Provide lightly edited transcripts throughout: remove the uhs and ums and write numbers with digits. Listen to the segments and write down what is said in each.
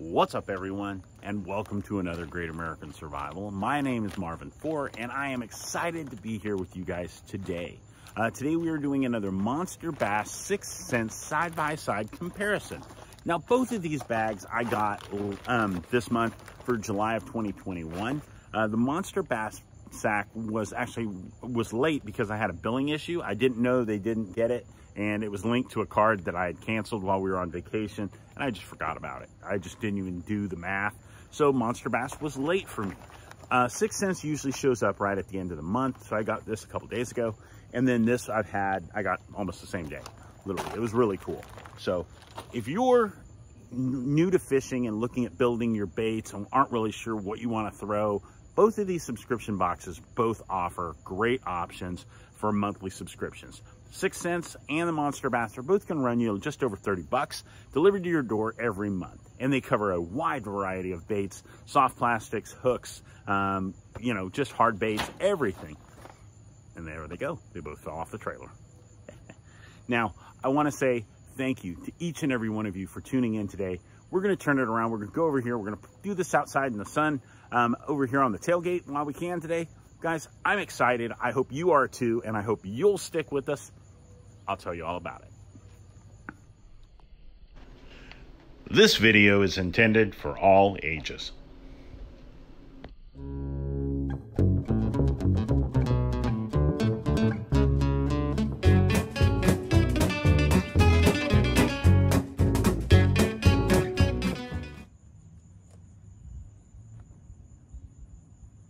What's up everyone, and welcome to another Great American Survival. My name is Marvin Foer, and I am excited to be here with you guys today. Today we are doing another MONSTERBASS 6th Sense side-by-side comparison. Now both of these bags I got this month for July of 2021. The MONSTERBASS sack was late because I had a billing issue. I didn't know they didn't get it, and it was linked to a card that I had canceled while we were on vacation, and I just forgot about it. I just didn't even do the math. So MONSTERBASS was late for me. 6th Sense usually shows up right at the end of the month, so I got this a couple days ago, and then this I got almost the same day. Literally, it was really cool. So if you're new to fishing and looking at building your baits and aren't really sure what you want to throw, both of these subscription boxes both offer great options for monthly subscriptions. 6th Sense and the MONSTERBASS are both gonna run you just over 30 bucks, delivered to your door every month. And they cover a wide variety of baits, soft plastics, hooks, you know, just hard baits, everything. And there they go, they both fell off the trailer. Now, I wanna say thank you to each and every one of you for tuning in today. We're gonna turn it around, we're gonna go over here, we're gonna do this outside in the sun, over here on the tailgate while we can today. Guys, I'm excited, I hope you are too, and I hope you'll stick with us. I'll tell you all about it. This video is intended for all ages.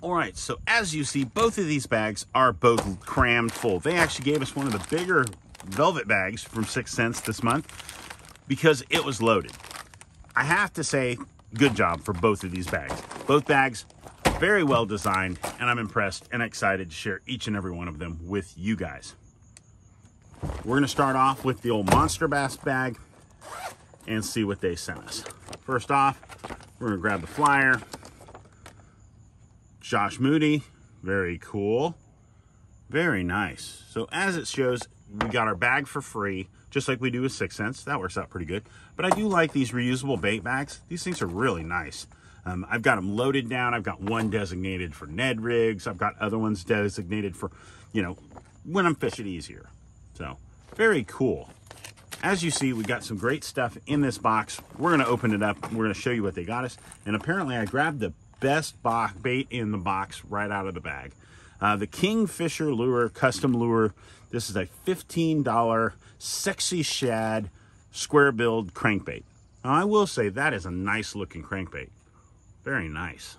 Alright, so as you see, both of these bags are both crammed full. They actually gave us one of the bigger velvet bags from 6th Sense this month because it was loaded. I have to say, good job for both of these bags. Both bags, very well designed, and I'm impressed and excited to share each and every one of them with you guys. We're going to start off with the old MONSTERBASS bag and see what they sent us. First off, we're going to grab the flyer. Josh Moody, very cool, very nice. So as it shows, we got our bag for free, just like we do with 6th Sense. That works out pretty good. But I do like these reusable bait bags. These things are really nice. I've got them loaded down. I've got one designated for Ned rigs. I've got other ones designated for, you know, when I'm fishing easier. So very cool. As you see, we got some great stuff in this box. We're going to open it up. We're going to show you what they got us. And apparently I grabbed the best bait in the box right out of the bag. The Kingfisher Lure, Custom Lure. This is a $15 Sexy Shad square build crankbait. Now, I will say that is a nice looking crankbait. Very nice.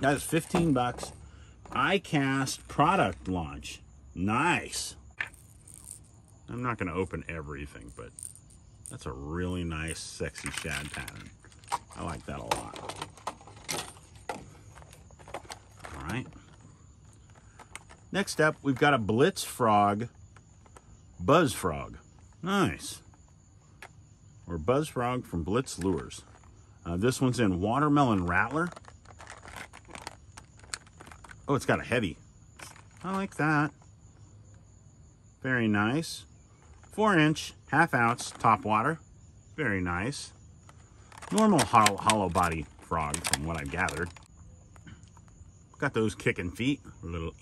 That is 15 bucks. iCast product launch. Nice. I'm not going to open everything, but that's a really nice Sexy Shad pattern. I like that a lot. All right. Next up, we've got a Blitz Frog, Buzz Frog. Nice. Or Buzz Frog from Blitz Lures. This one's in Watermelon Rattler. Oh, it's got a heavy. I like that. Very nice. 4-inch, half-ounce topwater. Very nice. Normal hollow body frog, from what I've gathered. Got those kicking feet, a little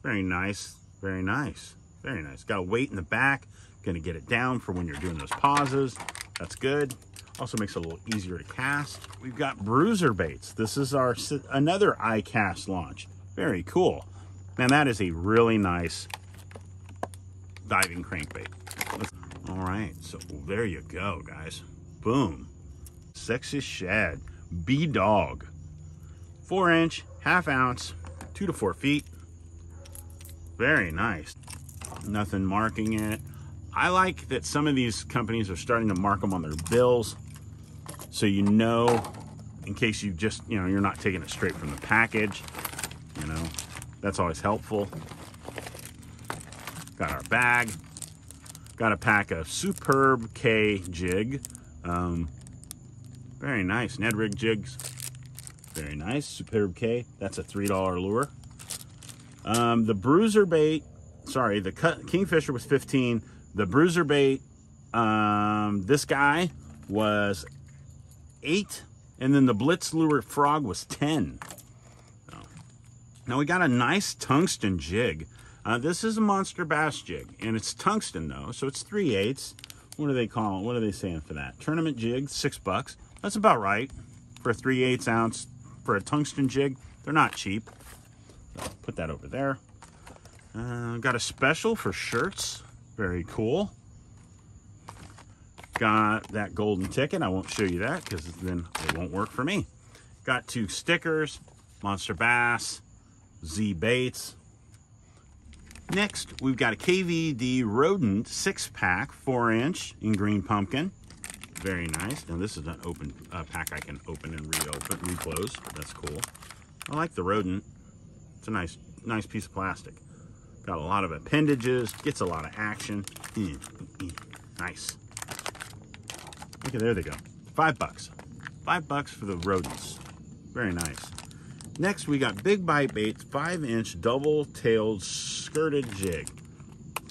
very nice, very nice, very nice. Got a weight in the back, gonna get it down for when you're doing those pauses. That's good. Also makes it a little easier to cast. We've got Bruiser Baits. This is our another iCast launch. Very cool. Now that is a really nice diving crankbait. All right, so there you go, guys. Boom. Sexy Shad, B-Dog. 4-inch, half-ounce, 2 to 4 feet. Very nice. Nothing marking in it. I like that some of these companies are starting to mark them on their bills, so you know, in case you just, you know, you're not taking it straight from the package. You know, that's always helpful. Got our bag. Got a pack of Superb K jig. Very nice. Ned rig jigs. Very nice. Superb K. That's a $3 lure. The Bruiser Bait, sorry, the Kingfisher was 15. The Bruiser Bait, this guy was 8, and then the Blitz Lure Frog was 10. So, now we got a nice tungsten jig. This is a Monster Bass jig, and it's tungsten though, so it's 3/8. What do they call it? What are they saying for that? Tournament jig, $6. That's about right for a 3/8 ounce, for a tungsten jig. They're not cheap. So put that over there. Got a special for shirts. Very cool. Got that golden ticket. I won't show you that because then it won't work for me. Got 2 stickers, Monster Bass, Z Baits. Next, we've got a KVD rodent 6-pack, 4-inch in green pumpkin. Very nice. Now, this is an open pack I can open and reopen, reclose. That's cool. I like the rodent. It's a nice piece of plastic. Got a lot of appendages. Gets a lot of action. Nice. Okay, there they go. $5. $5 for the rodents. Very nice. Next, we got Big Bite Baits 5-inch double-tailed skirted jig.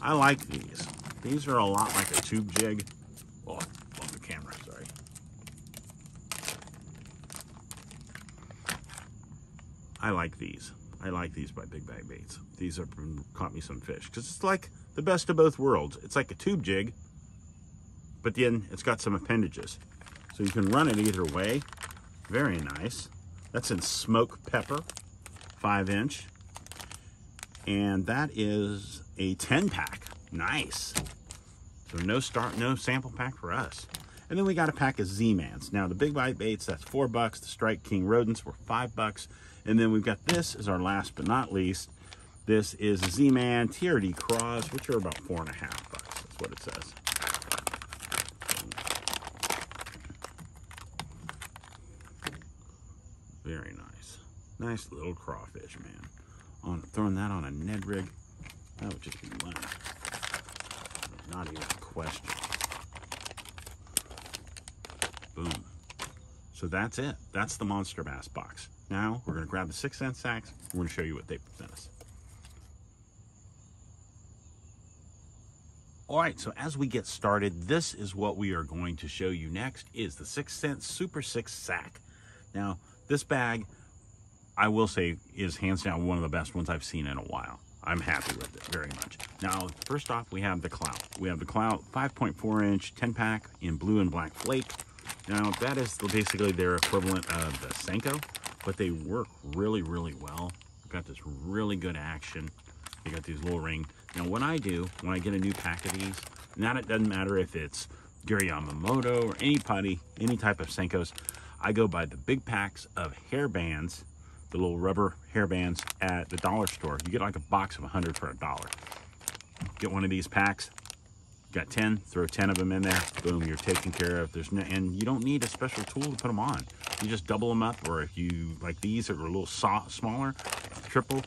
I like these. These are a lot like a tube jig. Oh, on the camera, sorry. I like these. I like these by Big Bite Baits. These have caught me some fish because it's like the best of both worlds. It's like a tube jig, but then it's got some appendages. So you can run it either way. Very nice. That's in smoke pepper, 5-inch. And that is a 10-pack. Nice. So no sample pack for us. And then we got a pack of Z-Mans. Now the Big Bite Baits, that's $4. The Strike King rodents were $5. And then we've got this as our last but not least. This is Z-Man TRD Craws, which are about $4.50. That's what it says. Very nice. Nice little crawfish, man. Throwing that on a Ned rig, that would just be money. Not even a question. Boom. So that's it. That's the Monster Bass box. Now we're going to grab the 6th Sense sacks. We're going to show you what they sent us. All right, so as we get started, this is what we are going to show you next is the 6th Sense Super 6 Sack. Now, this bag, I will say, is hands down one of the best ones I've seen in a while. I'm happy with it very much. Now, first off, we have the Clout. We have the Clout 5.4-inch 10-pack in blue and black flake. Now, that is basically their equivalent of the Senko, but they work really, really well. We've got this really good action. You got these little rings. Now, what I do when I get a new pack of these, now it doesn't matter if it's Gary Yamamoto or any type of Senkos, I go buy the big packs of hair bands, the little rubber hair bands at the dollar store. You get like a box of 100 for $1. Get one of these packs, got 10, throw 10 of them in there, boom, you're taken care of. There's no, and you don't need a special tool to put them on. You just double them up, or if you like these that are a little smaller, triple,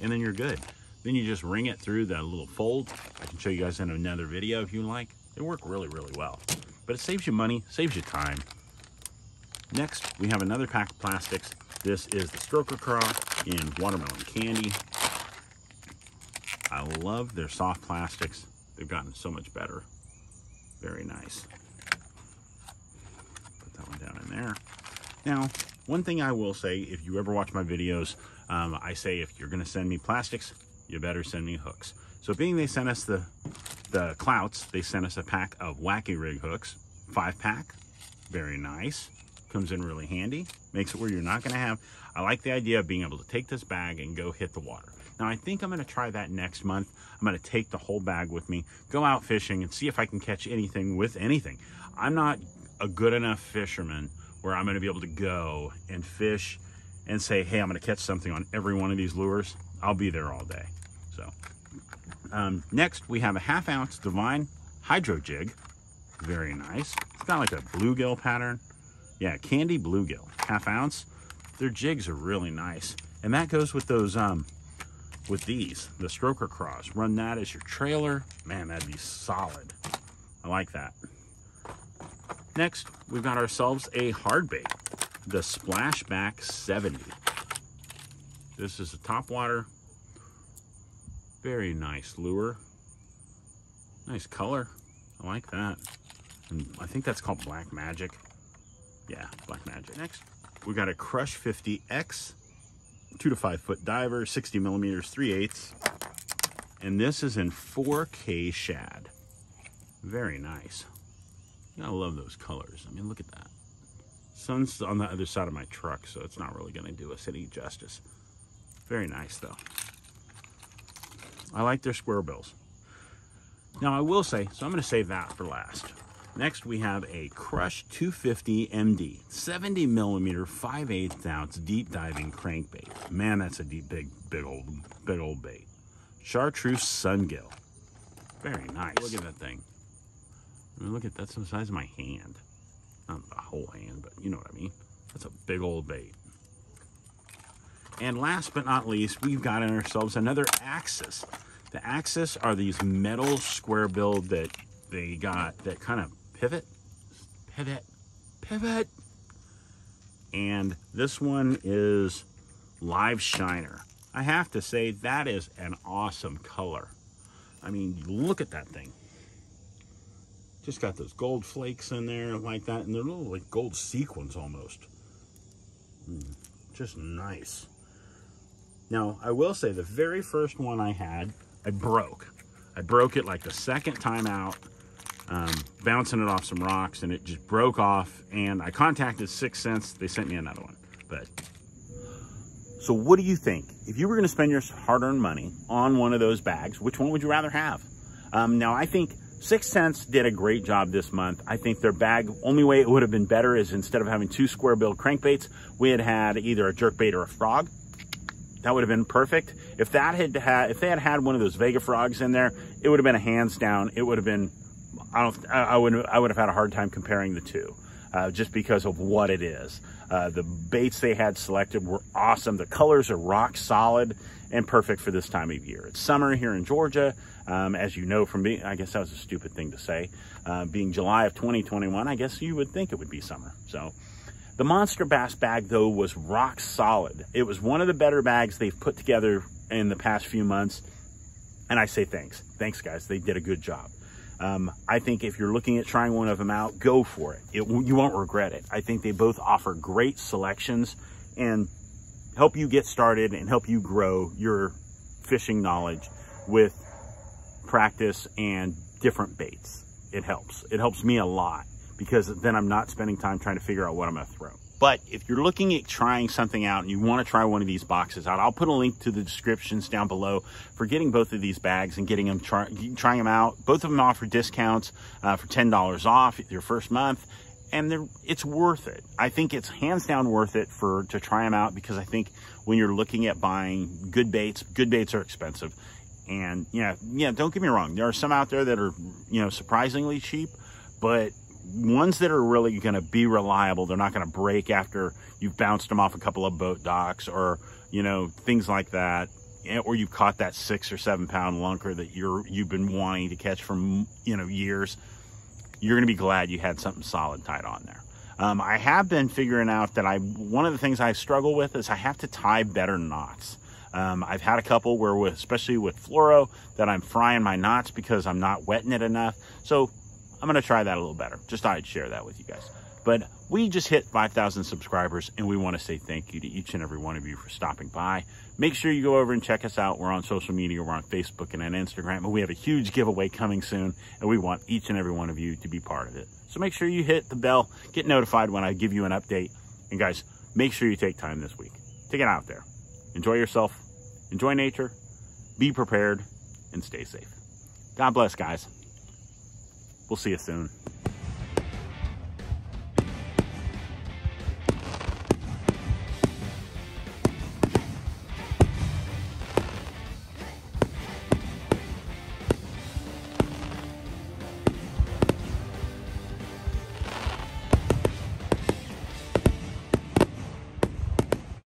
and then you're good. Then you just ring it through that little fold. I can show you guys in another video if you like. They work really, really well, but it saves you money, saves you time. Next, we have another pack of plastics. This is the Stroker Craw in watermelon candy. I love their soft plastics. They've gotten so much better. Very nice. Put that one down in there. Now, one thing I will say, if you ever watch my videos, I say if you're going to send me plastics, you better send me hooks. So being they sent us the Clouts, they sent us a pack of Wacky Rig hooks, 5-pack. Very nice. Comes in really handy, makes it where you're not going to have. I like the idea of being able to take this bag and go hit the water. Now, I think I'm going to try that next month. I'm going to take the whole bag with me, go out fishing, and see if I can catch anything with anything. I'm not a good enough fisherman where I'm going to be able to go and fish and say, hey, I'm going to catch something on every one of these lures. I'll be there all day. So, next, we have a 1/2-ounce Divine Hydro Jig. Very nice. It's got like a bluegill pattern. Yeah, candy bluegill, 1/2 ounce. Their jigs are really nice. And that goes with those, with these, the Stroker Craws. Run that as your trailer. Man, that'd be solid. I like that. Next, we've got ourselves a hard bait, the Splashback 70. This is a topwater. Very nice lure. Nice color. I like that. And I think that's called Black Magic. Yeah, black magic. Next, we got a Crush 50X, 2 to 5 foot diver, 60 millimeters, 3/8. And this is in 4K shad. Very nice. You gotta love those colors. I mean, look at that. Sun's on the other side of my truck, so it's not really gonna do us any justice. Very nice though. I like their square bills. Now I will say, so I'm gonna save that for last. Next we have a Crush 250 MD, 70 millimeter, 5/8 ounce deep diving crankbait. Man, that's a deep, big old bait. Chartreuse sungill. Very nice. Look at that thing. I mean, look at that's the size of my hand. Not the whole hand, but you know what I mean. That's a big old bait. And last but not least, we've got in ourselves another Axis. The Axis are these metal square build that they got that kind of pivot. And this one is Live Shiner. I have to say that is an awesome color. I mean, look at that thing. Just got those gold flakes in there like that. And they're little like gold sequins almost. Just nice. Now, I will say the very first one I had, I broke. I broke it like the second time out, bouncing it off some rocks, and it just broke off. And I contacted 6th Sense. They sent me another one. But so what do you think? If you were going to spend your hard-earned money on one of those bags, which one would you rather have? Now, I think 6th Sense did a great job this month. I think their bag, only way it would have been better is instead of having two square-billed crankbaits, we had had either a jerkbait or a frog. That would have been perfect. If that had if they had had one of those Vega frogs in there, it would have been a hands down. It would have been, I would have had a hard time comparing the two, just because of what it is. The baits they had selected were awesome. The colors are rock solid and perfect for this time of year. It's summer here in Georgia, as you know from being, I guess that was a stupid thing to say, being July of 2021. I guess you would think it would be summer. So. The Monster Bass bag, though, was rock solid. It was one of the better bags they've put together in the past few months. And I say thanks. Thanks, guys. They did a good job. I think if you're looking at trying one of them out, go for it. You won't regret it. I think they both offer great selections and help you get started and help you grow your fishing knowledge with practice and different baits. It helps. It helps me a lot, because then I'm not spending time trying to figure out what I'm gonna throw. But if you're looking at trying something out and you wanna try one of these boxes out, I'll put a link to the descriptions down below for getting both of these bags and getting them, trying them out. Both of them offer discounts for $10 off your first month, and it's worth it. I think it's hands down worth it to try them out, because I think when you're looking at buying good baits are expensive. And yeah, don't get me wrong, there are some out there that are surprisingly cheap, but ones that are really going to be reliable, they're not going to break after you've bounced them off a couple of boat docks or, things like that. Or you've caught that 6 or 7 pound lunker that you've been wanting to catch for, years. You're going to be glad you had something solid tied on there. I have been figuring out that one of the things I struggle with is I have to tie better knots. I've had a couple where, especially with fluoro, that I'm frying my knots because I'm not wetting it enough. So I'm going to try that a little better. Just thought I'd share that with you guys. But we just hit 5,000 subscribers, and we want to say thank you to each and every one of you for stopping by. Make sure you go over and check us out. We're on social media. We're on Facebook and on Instagram. And we have a huge giveaway coming soon, and we want each and every one of you to be part of it. So make sure you hit the bell, get notified when I give you an update. And guys, make sure you take time this week to get out there. Enjoy yourself. Enjoy nature. Be prepared and stay safe. God bless, guys. We'll see you soon.